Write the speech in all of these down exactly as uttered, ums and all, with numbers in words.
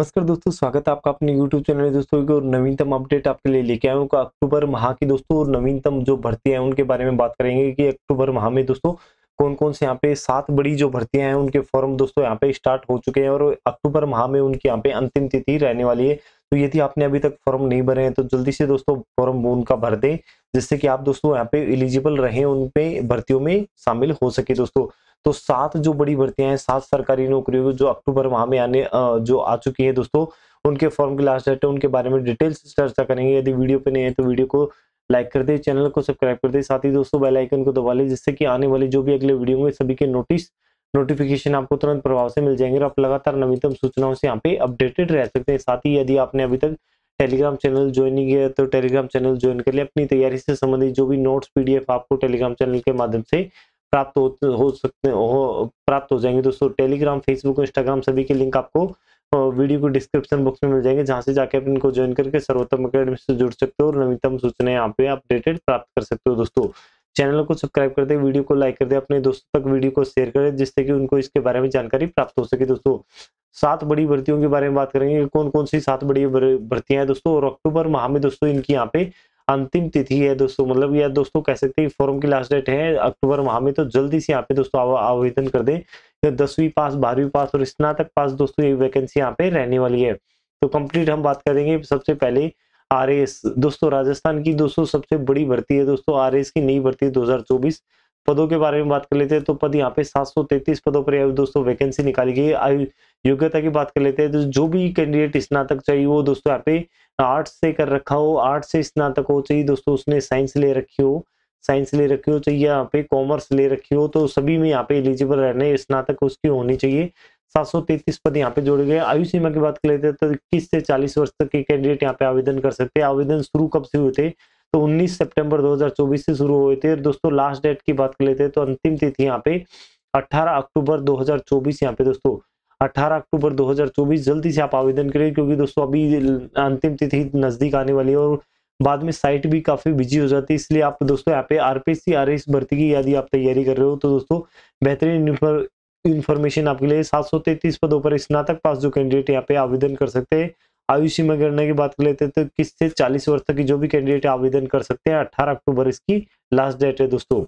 नमस्कार दोस्तों, स्वागत है आपका अपने YouTube चैनल में। दोस्तों एक और नवीनतम अपडेट आपके लिए लेके आया हूँ। अक्टूबर माह की दोस्तों और नवीनतम जो भर्ती है उनके बारे में बात करेंगे कि अक्टूबर माह में दोस्तों कौन कौन से यहाँ पे सात बड़ी जो भर्तियां हैं उनके फॉर्म दोस्तों यहाँ पे स्टार्ट हो चुके हैं और अक्टूबर माह में उनकी यहाँ पे अंतिम तिथि रहने वाली है। तो यदि आपने अभी तक फॉर्म नहीं भरे हैं तो जल्दी से दोस्तों फॉर्म उनका भर दें, जिससे कि आप दोस्तों यहाँ पे एलिजिबल रहें, उनपे भर्तियों में शामिल हो सके। दोस्तों तो सात जो बड़ी भर्तियां हैं, सात सरकारी नौकरियों जो अक्टूबर माह में आने जो आ चुकी है दोस्तों, उनके फॉर्म की लास्ट डेट है, उनके बारे में डिटेल्स चर्चा करेंगे। यदि वीडियो पे नहीं है तो वीडियो को लाइक कर दे, चैनल को सब्सक्राइब कर दे, साथ ही दोस्तों बेल आइकन को दबा ले, जिससे कि आने वाले जो भी अगले वीडियो में सभी के नोटिस नोटिफिकेशन आपको तुरंत प्रभाव से मिल जाएंगे और आप लगातार नवीनतम सूचनाओं से यहाँ पे अपडेटेड रह सकते हैं। साथ ही यदि आपने अभी तक टेलीग्राम चैनल ज्वाइन नहीं किया तो टेलीग्राम चैनल ज्वाइन कर लिया। अपनी तैयारी से संबंधित जो भी नोट्स पीडीएफ आपको टेलीग्राम चैनल के माध्यम से प्राप्त हो, हो सकते हो प्राप्त हो जाएंगे। दोस्तों टेलीग्राम, फेसबुक, इंस्टाग्राम सभी के लिंक आपको वीडियो को डिस्क्रिप्शन बॉक्स में मिल जाएंगे, जहां से जाके आप इनको ज्वाइन करके सर्वोत्तम अकेडमी से जुड़ सकते हो और नवीनतम सूचनाएं यहाँ पे अपडेटेड प्राप्त कर सकते हो। दोस्तों चैनल को सब्सक्राइब कर दे, वीडियो को लाइक कर दे, अपने दोस्तों तक वीडियो को शेयर करें, जिससे कि उनको इसके बारे में जानकारी प्राप्त हो सके। दोस्तों सात बड़ी भर्तियों के बारे में बात करेंगे, कौन कौन सी सात बड़ी भर्तियां हैं दोस्तों, और अक्टूबर माह में दोस्तों इनकी यहाँ पे अंतिम तिथि है दोस्तों, मतलब या दोस्तों कह सकते हैं फॉर्म की लास्ट डेट है अक्टूबर माह में। तो जल्दी से यहाँ पे दोस्तों आवेदन कर दें। तो दसवीं पास, बारहवीं पास और स्नातक पास दोस्तों ये वैकेंसी यहाँ पे रहने वाली है। तो कंप्लीट हम बात करेंगे। सबसे पहले आर एस दोस्तों, राजस्थान की दोस्तों सबसे बड़ी भर्ती है दोस्तों, आर एस की नई भर्ती दो हजार चौबीस। पदों के बारे में बात कर लेते हैं तो पद यहाँ पे सात सौ तैतीस पदों पर दोस्तों वैकेंसी निकाली गई है। योग्यता की बात कर लेते हैं तो जो भी कैंडिडेट स्नातक चाहिए वो दोस्तों यहाँ पे आर्ट्स से कर रखा हो, आर्ट्स से स्नातक हो चाहिए दोस्तों, उसने साइंस ले रखी हो, साइंस ले रखी हो चाहिए, यहाँ पे कॉमर्स ले रखी हो, तो सभी में यहाँ पे एलिजिबल रहने, स्नातक उसकी होनी चाहिए। सात सौ तैतीस पद यहाँ पे जोड़े गए। आयु सीमा की बात कर लेते हैं तो इक्कीस से चालीस वर्ष तक के कैंडिडेट यहाँ पे आवेदन कर सकते हैं। आवेदन शुरू कब से हुए थे तो उन्नीस सितंबर दो हजार चौबीस से शुरू हुए थे। और दोस्तों लास्ट डेट की बात कर लेते हैं तो अंतिम तिथि यहाँ पे अठारह अक्टूबर दो हजार चौबीस, यहाँ पे दोस्तों अठारह अक्टूबर दो हजार चौबीस। जल्दी से आप आवेदन करें, क्योंकि दोस्तों अभी अंतिम तिथि नजदीक आने वाली है और बाद में साइट भी काफी बिजी हो जाती है। इसलिए आप दोस्तों यहाँ पे आरपीएससी आरएस भर्ती की यदि आप तैयारी कर रहे हो तो दोस्तों बेहतरीन इन्फॉर्मेशन आपके लिए। सात सौ तैतीस पदों पर स्नातक पास जो कैंडिडेट यहाँ पे आवेदन कर सकते हैं। आयु सीमा गणना की बात कर लेते हैं तो किस से चालीस वर्ष तक की जो भी कैंडिडेट आवेदन कर सकते हैं। अठारह अक्टूबर इसकी लास्ट डेट है दोस्तों।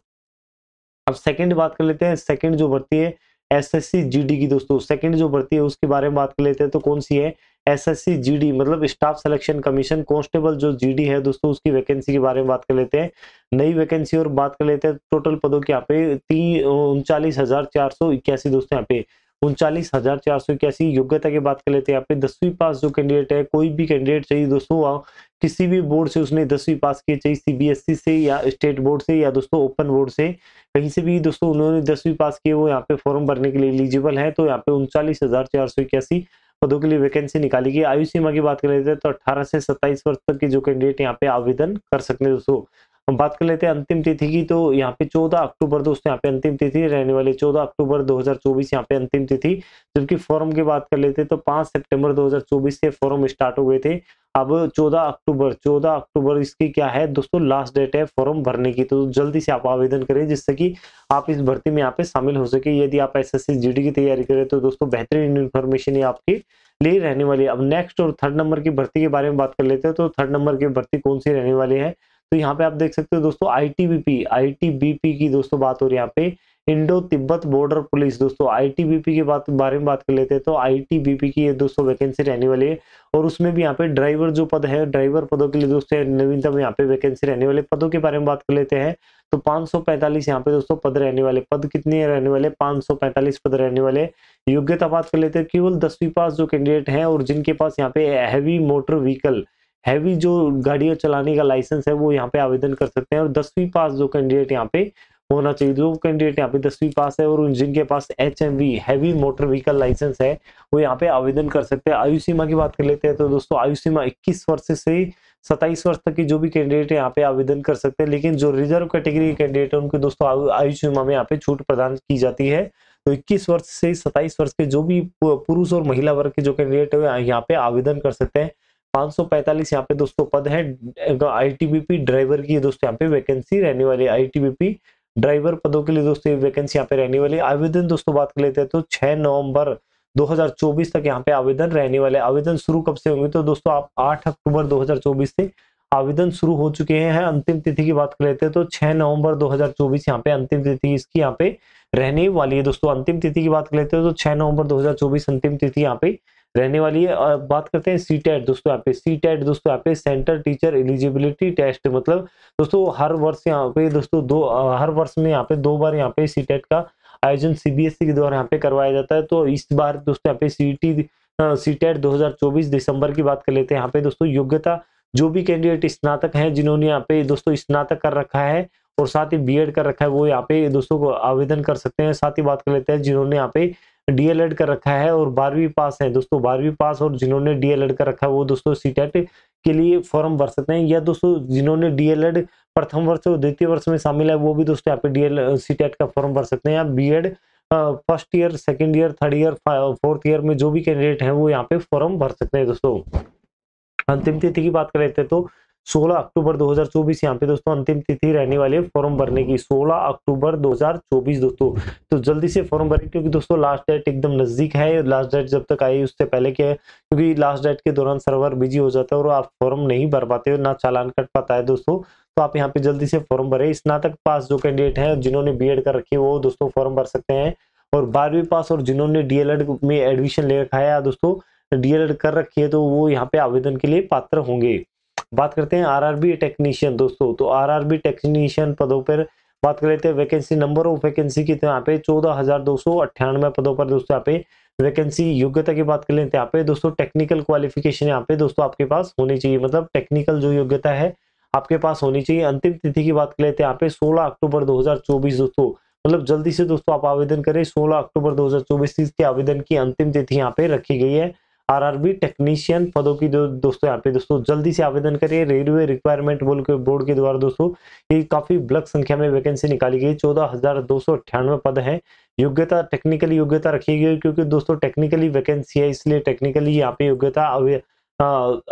अब सेकंड बात कर लेते हैं, सेकंड जो भर्ती है एसएससी जीडी की दोस्तों, सेकंड जो भर्ती है उसके बारे में बात कर लेते हैं। तो कौन सी है? एसएससी जीडी मतलब स्टाफ सिलेक्शन कमीशन कांस्टेबल जो जीडी है दोस्तों, उसकी वैकेंसी के बारे में बात कर लेते हैं, नई वैकेंसी। और बात कर लेते हैं टोटल पदों के यहाँ पे तीन उनचालीस हजार चार सौ इक्यासी दोस्तों, यहाँ पे उनचालीस हजार चार सौ इक्यासी। योग्यता की बात कर लेते हैं, यहाँ पे दसवीं पास जो कैंडिडेट है, कोई भी कैंडिडेट चाहिए दोस्तों, किसी भी बोर्ड से उसने दसवीं पास की चाहिए, सीबीएसई से या स्टेट बोर्ड से या दोस्तों ओपन बोर्ड से, कहीं से भी दोस्तों उन्होंने दसवीं पास किए, वो यहाँ पे फॉर्म भरने के लिए एलिजिबल है। तो यहाँ पे उनचालीस हजार चार सौ इक्यासी पदों के लिए वैकेंसी निकाली गई। आयु सीमा की बात कर लेते हैं तो अट्ठारह से सत्ताईस वर्ष तक के जो कैंडिडेट यहाँ पे आवेदन कर सकते हैं दोस्तों। हम बात कर लेते हैं अंतिम तिथि की, तो यहाँ पे चौदह अक्टूबर दोस्तों यहाँ पे अंतिम तिथि रहने वाली, चौदह अक्टूबर दो हजार चौबीस यहाँ पे अंतिम तिथि। जबकि फॉर्म की बात कर लेते हैं तो पाँच सितंबर दो हजार चौबीस से फॉर्म स्टार्ट हो गए थे। अब चौदह अक्टूबर चौदह अक्टूबर इसकी क्या है दोस्तों लास्ट डेट है फॉर्म भरने की। तो जल्दी से आप आवेदन करें, जिससे कि आप इस भर्ती में यहाँ पे शामिल हो सके। यदि आप एसएससी जीडी की तैयारी करें तो दोस्तों बेहतरीन इन्फॉर्मेशन ये आपके लिए रहने वाली है। अब नेक्स्ट और थर्ड नंबर की भर्ती के बारे में बात कर लेते हैं। तो थर्ड नंबर की भर्ती कौन सी रहने वाली है तो यहाँ पे आप देख सकते हो दोस्तों आईटीबीपी, आईटीबीपी की दोस्तों बात हो रही है यहाँ पे, इंडो तिब्बत बॉर्डर पुलिस दोस्तों। आईटीबीपी के बात बारे में बात कर लेते हैं तो आईटीबीपी की ये दोस्तों वैकेंसी रहने वाली है। और उसमें भी यहाँ पे ड्राइवर जो पद है, ड्राइवर पदों के लिए दोस्तों नवीनतम यहाँ पे वैकेंसी रहने वाले। पदों के बारे में बात कर लेते हैं तो पाँच सौ पैंतालीस यहाँ पे दोस्तों पद रहने वाले। पद कितने रहने वाले? पाँच सौ पैंतालीस पद रहने वाले। योग्यता बात कर लेते हैं, केवल दसवीं पास जो कैंडिडेट है और जिनके पास यहाँ पे हैवी मोटर व्हीकल, हैवी जो गाड़ियां चलाने का लाइसेंस है, वो यहाँ पे आवेदन कर सकते हैं। और दसवीं पास जो कैंडिडेट यहाँ पे होना चाहिए, जो कैंडिडेट यहाँ पे दसवीं पास है और जिनके पास H M V heavy motor vehicle licence है, वो यहाँ पे आवेदन कर सकते हैं। आयु सीमा की बात कर लेते हैं तो दोस्तों आयु सीमा इक्कीस वर्ष से सत्ताईस वर्ष तक की जो भी कैंडिडेट यहाँ पे आवेदन कर सकते हैं। लेकिन जो रिजर्व कैटेगरी के कैंडिडेट है उनके दोस्तों आयु सीमा में यहाँ पे छूट प्रदान की जाती है। तो इक्कीस वर्ष से सत्ताईस वर्ष के जो भी पुरुष और महिला वर्ग के जो कैंडिडेट है यहाँ पे आवेदन कर सकते हैं। पाँच सौ पैंतालीस यहाँ पे दोस्तों पद है आईटीबीपी ड्राइवर की दोस्तों यहाँ पे वैकेंसी रहने वाली है। आईटीबीपी ड्राइवर पदों के लिए दोस्तों ये वैकेंसी यहाँ पे रहने वाली है। आवेदन दोस्तों बात कर लेते हैं तो छह नवंबर दो हज़ार चौबीस तक यहाँ पे आवेदन रहने वाले। आवेदन शुरू कब से होंगे तो दोस्तों आप आठ अक्टूबर दो हज़ार चौबीस से आवेदन शुरू हो चुके हैं। अंतिम तिथि की बात कर लेते हैं तो छह नवंबर दो हज़ार चौबीस यहाँ पे अंतिम तिथि इसकी यहाँ पे रहने वाली है। दोस्तों अंतिम तिथि की बात कर लेते हैं तो छह नवंबर दो हज़ार चौबीस अंतिम तिथि यहाँ पे रहने वाली है। और बात करते हैं सीटेट दोस्तों, यहाँ पे सीटेट दोस्तों यहाँ पे सेंटर टीचर एलिजिबिलिटी टेस्ट, मतलब दोस्तों हर वर्ष यहाँ पे दोस्तों दो हर वर्ष में यहाँ पे दो बार यहाँ पे सीटेट का आयोजन सीबीएसई के द्वारा यहाँ पे करवाया जाता है। तो इस बार दोस्तों यहाँ पे सीटी सीटेट दो हज़ार चौबीस दिसंबर की बात कर लेते हैं। यहाँ पे दोस्तों योग्यता जो भी कैंडिडेट स्नातक हैं जिन्होंने यहाँ पे दोस्तों स्नातक कर रखा है और साथ ही बीएड कर रखा है वो यहाँ पे दोस्तों को आवेदन कर सकते हैं। साथ ही बात कर लेते हैं जिन्होंने यहाँ पे डीएलएड कर रखा है और बारहवीं पास है दोस्तों, बारहवीं पास और जिन्होंने डीएलएड कर रखा है वो दोस्तों सीटेट के लिए फॉर्म भर सकते हैं। या दोस्तों जिन्होंने डीएलएड प्रथम वर्ष और द्वितीय वर्ष में शामिल है वो भी दोस्तों यहाँ पे डीएल सीटेट का फॉर्म भर सकते हैं। या BEd first year, second year, third year, fourth year में जो भी कैंडिडेट हैं वो यहाँ पे फॉर्म भर सकते हैं। दोस्तों अंतिम तिथि की बात कर लेते हैं तो सोलह अक्टूबर दो हज़ार चौबीस यहाँ पे दोस्तों अंतिम तिथि रहने वाली है फॉर्म भरने की, सोलह अक्टूबर दो हज़ार चौबीस दोस्तों। तो जल्दी से फॉर्म भरें क्योंकि दोस्तों लास्ट डेट एकदम नजदीक है। लास्ट डेट जब तक आई उससे पहले क्या है, क्योंकि लास्ट डेट के दौरान सर्वर बिजी हो जाता है और आप फॉर्म नहीं भर पाते हो, ना चालान कट पाता है दोस्तों। तो आप यहाँ पे जल्दी से फॉर्म भरे। स्नातक पास जो कैंडिडेट है जिन्होंने बीएड कर रखी है वो दोस्तों फॉर्म भर सकते हैं, और बारहवीं पास और जिन्होंने डीएलएड में एडमिशन ले रखा है दोस्तों, डीएलएड कर रखी है तो वो यहाँ पे आवेदन के लिए पात्र होंगे। बात करते हैं आरआरबी टेक्नीशियन दोस्तों, तो आरआरबी टेक्नीशियन पदों पर बात कर लेते हैं। वैकेंसी नंबर ऑफ वैकेंसी की तो यहाँ पे चौदह हजार दो सौ अट्ठानवे पदों पर दोस्तों यहाँ पे वैकेंसी। योग्यता की बात कर लेते हैं यहाँ पे दोस्तों टेक्निकल क्वालिफिकेशन यहाँ पे दोस्तों आपके पास होनी चाहिए, मतलब टेक्निकल जो योग्यता है आपके पास होनी चाहिए। अंतिम तिथि की बात कर लेते हैं यहाँ पे सोलह अक्टूबर दो हज़ार चौबीस दोस्तों, मतलब जल्दी से दोस्तों आप आवेदन करें। सोलह अक्टूबर दो हज़ार चौबीस के आवेदन की अंतिम तिथि यहाँ पे रखी गई है आरआरबी टेक्नीशियन पदों की दो, दोस्तों यहाँ पे दोस्तों जल्दी से आवेदन करिए। रेलवे रिक्वायरमेंट बोल के बोर्ड के द्वारा दोस्तों ये काफी बल्क संख्या में वैकेंसी निकाली गई, चौदह हजार दो सौ अट्ठानवे पद है। योग्यता टेक्निकली योग्यता रखी गई क्योंकि दोस्तों टेक्निकली वैकेंसी है इसलिए टेक्निकली यहाँ पे योग्यता।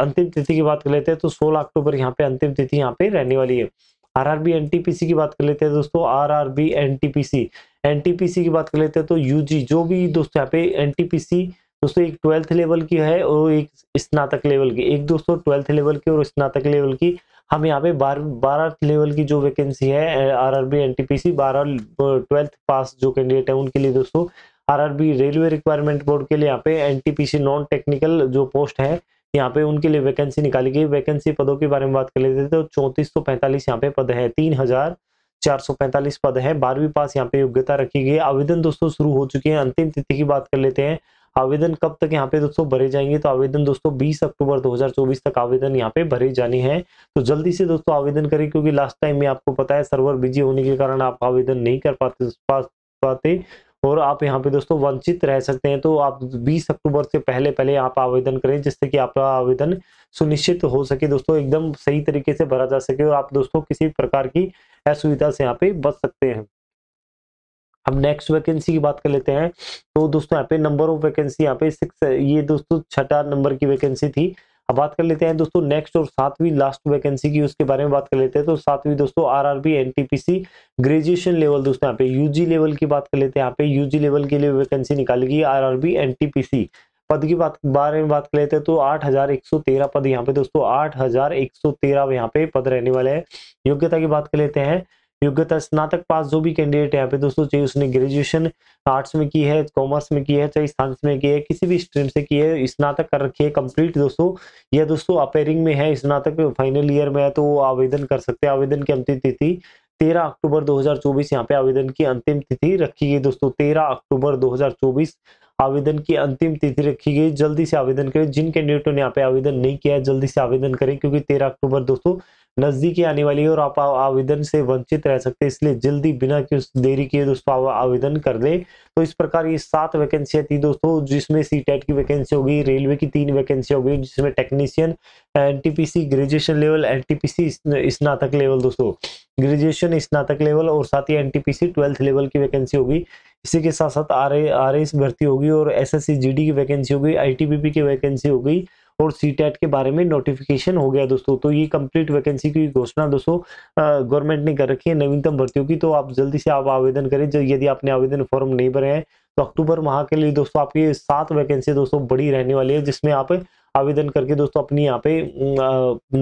अंतिम तिथि की बात कर लेते हैं तो सोलह अक्टूबर यहाँ पे अंतिम तिथि यहाँ पे रहने वाली है। आरआरबी एनटीपीसी की बात कर लेते हैं दोस्तों, आरआरबी एनटीपीसी एनटीपीसी की बात कर लेते हैं तो यूजी जो भी दोस्तों यहाँ पे एनटीपीसी दोस्तों एक ट्वेल्थ लेवल की है और एक स्नातक लेवल की, एक दोस्तों ट्वेल्थ लेवल की और स्नातक लेवल की। हम यहाँ पे बार बारह लेवल की जो वैकेंसी है आरआरबी एनटीपीसी बारह ट्वेल्थ पास जो कैंडिडेट है उनके लिए दोस्तों। आरआरबी रेलवे रिक्वायरमेंट बोर्ड के लिए यहाँ पे एनटीपीसी नॉन टेक्निकल जो पोस्ट है यहाँ पे उनके लिए वैकेंसी निकाली गई। वैकेंसी पदों के बारे में बात कर लेते थे तो चौंतीस सौ पैंतालीस यहाँ पे पद है, तीन हजार चार सौ पैंतालीस पद है। बारहवीं पास यहाँ पे योग्यता रखी गई। आवेदन दोस्तों शुरू हो चुके हैं। अंतिम तिथि की बात कर लेते हैं आवेदन कब तक यहाँ पे दोस्तों भरे जाएंगे तो आवेदन दोस्तों बीस अक्टूबर दो हज़ार चौबीस तक आवेदन यहाँ पे भरे जाने हैं। तो जल्दी से दोस्तों आवेदन करें क्योंकि लास्ट टाइम में आपको पता है सर्वर बिजी होने के कारण आप आवेदन नहीं कर पाते पाते, और आप यहाँ पे दोस्तों वंचित रह सकते हैं। तो आप बीस अक्टूबर से पहले पहले आप आवेदन करें जिससे कि आपका आवेदन सुनिश्चित हो सके दोस्तों, एकदम सही तरीके से भरा जा सके और आप दोस्तों किसी प्रकार की असुविधा से यहाँ पे बच सकते हैं। अब नेक्स्ट वैकेंसी की बात कर लेते हैं तो दोस्तों यहाँ पे नंबर ऑफ वैकेंसी यहाँ पे सिक्स, ये दोस्तों छठा नंबर की वैकेंसी थी। अब बात कर लेते हैं दोस्तों नेक्स्ट और सातवीं लास्ट वैकेंसी की, उसके बारे में बात कर लेते हैं। तो सातवीं दोस्तों आरआरबी एनटीपीसी ग्रेजुएशन लेवल दोस्तों यहाँ पे यूजी लेवल की बात कर लेते हैं। यहाँ पे यूजी लेवल के लिए वैकेंसी निकाली गई। आरआरबी एनटीपीसी पद की बात बारे में बात कर लेते हैं तो आठ हजार एक सौ तेरह पद यहाँ पे दोस्तों आठ हजार एक सौ तेरह यहाँ पे पद रहने वाले हैं। योग्यता की बात कर लेते हैं, योग्यता स्नातक पास जो भी कैंडिडेट है यहाँ पे दोस्तों चाहिए उसने ग्रेजुएशन आर्ट्स में की है, कॉमर्स में की है, चाहे साइंस में की है, किसी भी स्ट्रीम से की है, स्नातक कर रखी है कंप्लीट दोस्तों, या दोस्तों अपेयरिंग में है, स्नातक फाइनल ईयर में है तो वो आवेदन कर सकते हैं। आवेदन की अंतिम तिथि तेरह अक्टूबर दो हज़ार चौबीस यहाँ पे आवेदन की अंतिम तिथि रखी गई दोस्तों। तेरह अक्टूबर दो हज़ार चौबीस आवेदन की अंतिम तिथि रखी गई। जल्दी से आवेदन करें। जिन कैंडिडेटों ने यहाँ पे आवेदन नहीं किया है जल्दी से आवेदन करें क्योंकि तेरह अक्टूबर दोस्तों नजदीकी आने वाली है और आप आवेदन से वंचित रह सकते हैं, इसलिए जल्दी बिना देरी किए दोस्तों आवेदन कर दें। तो इस प्रकार ये सात वैकेंसियां थी दोस्तों, जिसमें सीटेट की वैकेंसी हो गई, रेलवे की तीन वैकेंसी हो गई, जिसमें technician, NTPC graduation level, NTPC स्नातक लेवल दोस्तों, ग्रेजुएशन स्नातक लेवल और साथ ही एनटीपीसी ट्वेल्थ लेवल की वैकेंसी होगी। इसी के साथ साथ आर आर एस भर्ती होगी और एसएससी जीडी की वैकेंसी होगी, आईटीबीपी की वैकेंसी होगी और सीटेट के बारे में नोटिफिकेशन हो गया दोस्तों। तो ये कंप्लीट वैकेंसी की घोषणा दोस्तों गवर्नमेंट ने कर रखी है नवीनतम भर्तियों की। तो आप जल्दी से आप आवेदन करें। यदि आपने आवेदन फॉर्म नहीं भरे हैं तो अक्टूबर माह के लिए दोस्तों आपकी सात वैकेंसी दोस्तों बड़ी रहने वाली है, जिसमें आप आवेदन करके दोस्तों अपनी यहाँ पे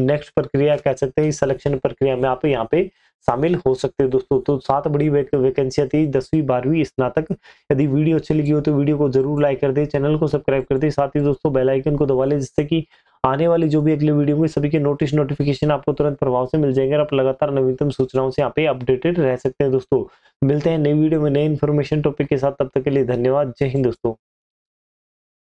नेक्स्ट प्रक्रिया कह सकते हैं, सिलेक्शन प्रक्रिया में आप यहाँ पे शामिल हो सकते हैं दोस्तों। तो सात बड़ी वैकेंसियां थी दसवीं बारहवीं स्नातक। यदि वीडियो अच्छी लगी हो तो वीडियो को जरूर लाइक कर दे, चैनल को सब्सक्राइब कर दे, साथ ही दोस्तों बेल आइकन को दबा ले, जिससे कि आने वाली जो भी अगली वीडियो में सभी के नोटिस नोटिफिकेशन आपको तुरंत प्रभाव से मिल जाएंगे और आप लगातार नवीनतम सूचनाओं से यहाँ पे अपडेटेड रह सकते हैं दोस्तों। मिलते हैं नई वीडियो में नए इन्फॉर्मेशन टॉपिक के साथ, तब तक के लिए धन्यवाद, जय हिंद दोस्तों।